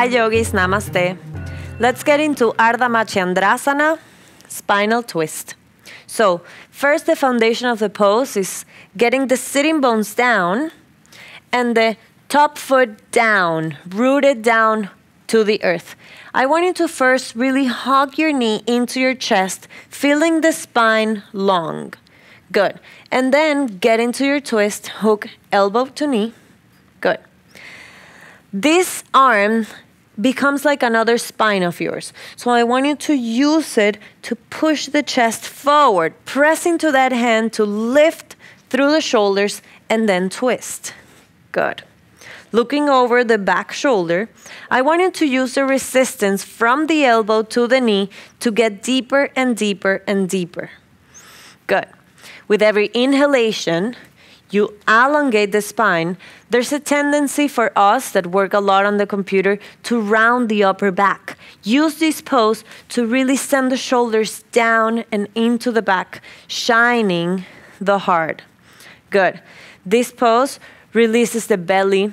Hi yogis, namaste. Let's get into Ardha Matsyendrasana, spinal twist. So first, the foundation of the pose is getting the sitting bones down and the top foot down, rooted down to the earth. I want you to first really hug your knee into your chest, feeling the spine long. Good. And then get into your twist, hook elbow to knee. Good. This arm becomes like another spine of yours. So I want you to use it to push the chest forward, press into that hand to lift through the shoulders and then twist. Good. Looking over the back shoulder, I want you to use the resistance from the elbow to the knee to get deeper and deeper and deeper. Good. With every inhalation, you elongate the spine. There's a tendency for us that work a lot on the computer to round the upper back. Use this pose to really send the shoulders down and into the back, shining the heart. Good. This pose releases the belly,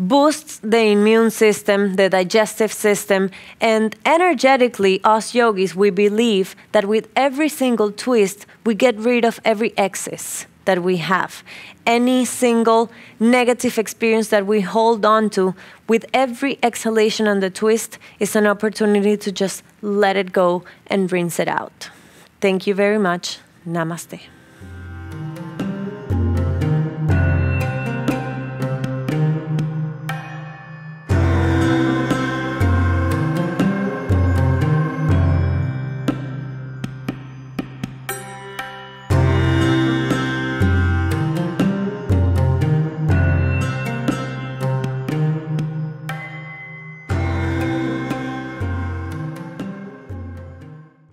boosts the immune system, the digestive system, and energetically, us yogis, we believe that with every single twist, we get rid of every excess that we have. Any single negative experience that we hold on to, with every exhalation on the twist, is an opportunity to just let it go and rinse it out. Thank you very much. Namaste.